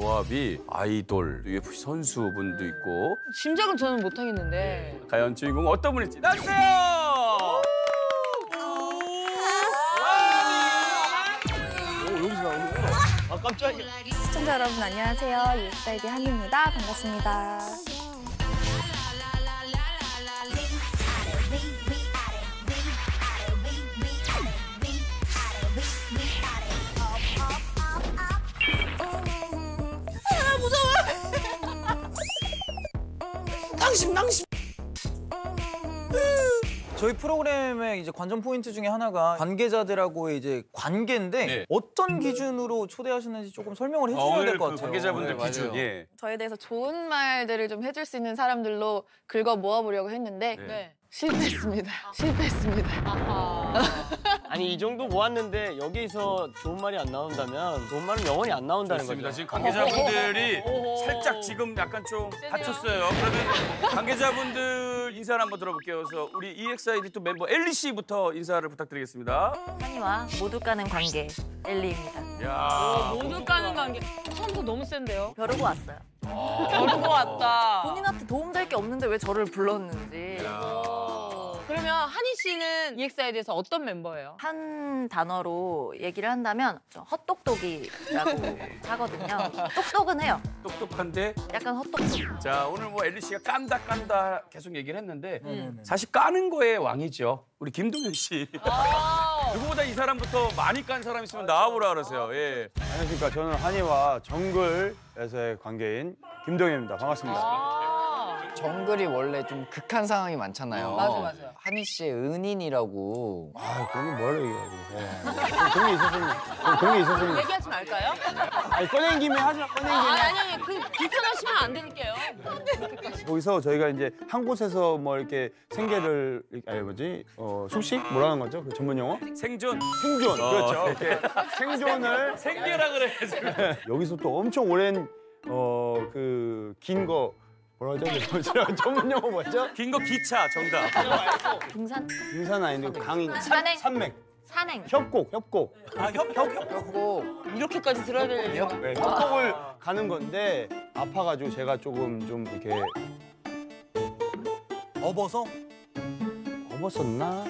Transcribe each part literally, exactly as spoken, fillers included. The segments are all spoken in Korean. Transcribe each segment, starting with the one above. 조합이 아이돌, 유에프씨 선수분도 있고. 짐작은 저는 못 하겠는데. 과연 주인공 어떤 분일지 나와주세요! 깜짝이야. 시청자 여러분 안녕하세요. 이엑사이드 하니입니다. 반갑습니다. 아, 무서워. 당신, 당신. 저희 프로그램의 이제 관전 포인트 중에 하나가 관계자들하고의 이제 관계인데 네. 어떤 기준으로 초대하시는지 조금 설명을 해주셔야 될 것 같아요. 관계자분들 네, 기준. 예. 저에 대해서 좋은 말들을 좀 해줄 수 있는 사람들로 긁어 모아보려고 했는데 네. 네. 실패했습니다. 실패했습니다. 아하. 아니 이 정도 모았는데 여기서 좋은 말이 안 나온다면 좋은 말은 영원히 안 나온다는 거죠. 지금 관계자분들이 오오오오. 살짝 지금 약간 좀 세네요. 다쳤어요. 그러면 관계자분들 인사를 한번 들어볼게요. 그래서 우리 이엑스아이디 또 멤버 엘리 씨부터 인사를 부탁드리겠습니다. 하니와 모두 까는 관계 엘리입니다. 야, 모두, 모두 까는 관계. 선수 너무 센데요. 벼르고 왔어요. 벼르고 왔다. 본인한테 도움될 게 없는데 왜 저를 불렀는지. 그러면 하니 씨는 이엑스아이디에서 어떤 멤버예요? 한 단어로 얘기를 한다면 헛똑똑이라고 하거든요. 똑똑은 해요. 똑똑한데? 약간 헛똑똑. 자, 오늘 뭐 엘리 씨가 깐다 깐다 계속 얘기를 했는데 음. 사실 까는 거에 왕이죠. 우리 김동현 씨. 누구보다 이 사람부터 많이 깐 사람 있으면 나와보라 그러세요. 예. 안녕하십니까. 저는 하니와 정글에서의 관계인 김동현입니다. 반갑습니다. 아 정글이 원래 좀 극한 상황이 많잖아요. 맞아, 맞아. 하니 씨의 은인이라고. 아, 그게 뭘 얘기하지. 네. 그런 게 있었으면. 그런 게 있었으면. 얘기하지 말까요? 아니, 꺼낸 김에 하지 마, 꺼낸 김에. 아, 아니, 아니, 그 불편하시면 안 될게요. 거기서 저희가 이제 한 곳에서 뭐 이렇게 생계를, 아니, 뭐지? 어, 숙식? 뭐라는 거죠? 그 전문 용어? 생존. 생존. 어, 그렇죠. 이렇게 생존을. 생계라 그래. 여기서 또 엄청 오랜, 어, 그, 긴 거. 뭐라죠? 전문 용어 뭐죠? 긴 거 기차 정답. 등산? 등산 아닌데 강인 산행. 산맥. 산행. 협곡, 협곡. 아, 협, 협, 협, 협곡. 이렇게까지 들어야 되는 거예요? 네, 협곡을 아. 가는 건데 아파가지고 제가 조금 좀 이렇게 업어서 업었었나?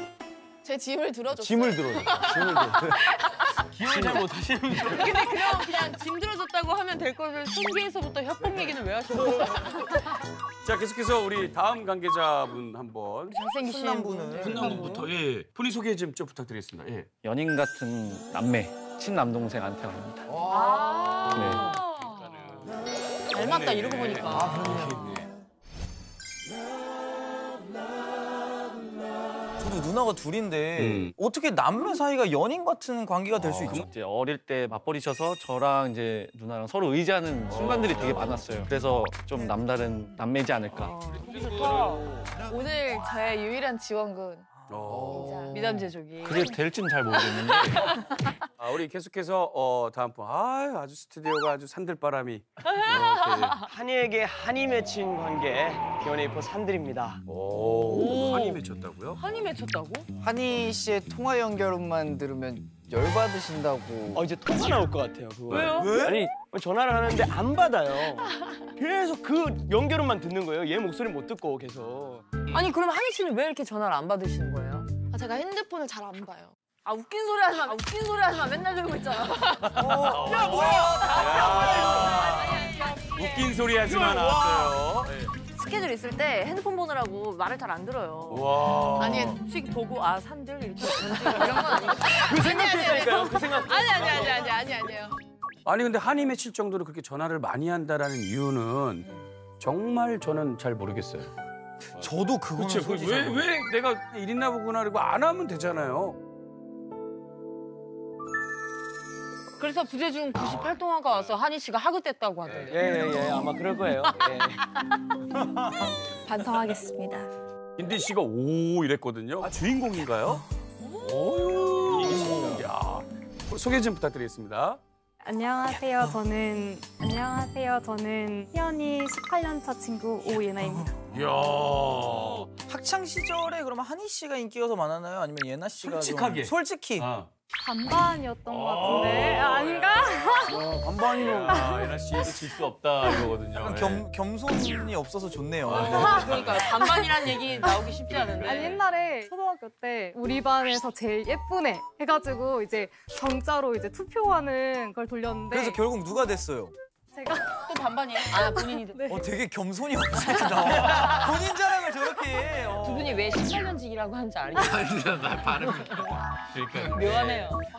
제 짐을 들어줬어요. 짐을 들어줬어요. 짐을 들어줬어요. 기억을 잘 못하시는 분. 근데 그럼 그냥 짐 들어줬다고 하면 될 거를 생계에서부터 협곡 얘기는 왜 하시는 거예요? 자, 계속해서 우리 다음 관계자분 한번. 잘생기신 훈남분은. 훈남분부터. 예. 본인 소개 좀 좀 부탁드리겠습니다. 예. 연인 같은 남매, 친남동생한테 갑니다. 와. 네. 잘 맞다, 이러고 보니까. 아, 그러네. 누나가 둘인데 음. 어떻게 남매 사이가 연인 같은 관계가 될 수 아, 있죠? 이제 어릴 때 맞벌이셔서 저랑 이제 누나랑 서로 의지하는 순간들이 되게 많았어요. 그래서 좀 남다른 남매지 않을까. 아, 오늘 저의 유일한 지원군. 미담제조기. 그게 될지는 잘 모르겠는데. 아, 우리 계속해서 어, 다음 분. 아, 아주 스튜디오가 아주 산들바람이. 하니에게 하니 맺힌 관계. 디 원 에이 포 산들입니다. 오, 오. 하니 맺혔다고요? 하니 맺혔다고? 하니 씨의 통화 연결음만 들으면 열받으신다고. 아, 이제 통화 나올 것 같아요. 그거. 왜요? 왜? 아니, 전화를 하는데 안 받아요. 계속 그 연결음만 듣는 거예요. 얘 목소리 못 듣고 계속. 아니, 그럼 하니 씨는 왜 이렇게 전화를 안 받으시는 거예요? 아, 제가 핸드폰을 잘 안 봐요. 아, 웃긴 소리 하지 마. 아, 웃긴 소리 하지 마. 맨날 들고 있잖아. 어. 야, 뭐야? 야, 웃긴 소리 하지 마 나왔어요. 스케줄 있을 때 핸드폰 보느라고 말을 잘 안 들어요. 와. 아니, 휙 보고 아, 산들 이렇게 이런 건 아니고. 그 생각했다니까요. 그 생각. 아니, 아니, 아니, 아니, 아니, 아니에요. 아니, 근데 한이 맺힐 정도로 그렇게 전화를 많이 한다라는 이유는 정말 저는 잘 모르겠어요. 저도 그거는 솔직히 왜, 왜 내가 일 있나 보구나 그러고 안 하면 되잖아요. 그래서 부재중 구십팔 통화가 와서 하니 씨가 하급됐다고 하던데. 예예예, 예, 예, 아마 그럴 거예요. 예. 반성하겠습니다. 인디 씨가 오 이랬거든요. 아, 주인공인가요? 오, 이야. 소개 좀 부탁드리겠습니다. 안녕하세요. 저는 안녕하세요. 저는 희연이 십팔 년 차 친구 오예나입니다. 이야. 학창 시절에 그러면 하니 씨가 인기가 더 많았나요? 아니면 예나 씨가 솔직하게. 좀 솔직히. 아. 반반이었던 것 같은데 아, 아닌가? 아, 반반이면 아, 예나 씨도 질 수 없다 이거거든요. 약간 겸, 겸손이 없어서 좋네요. 아, 네. 그러니까 반반이란 얘기 나오기 쉽지 않은데. 아니 옛날에 초등학교 때 우리 반에서 제일 예쁜 애 해가지고 이제 정자로 이제 투표하는 걸 돌렸는데. 그래서 결국 누가 됐어요? 제가 또 반반이에요? 아 본인이 됐. 네. 어 되게 겸손이 없으시다. 본인 자랑을 저렇게 해. 어. 두 분이 왜 십팔 년지기라고 하는지 알겠어요? 아니 나 발음이 그러니까 묘하네요.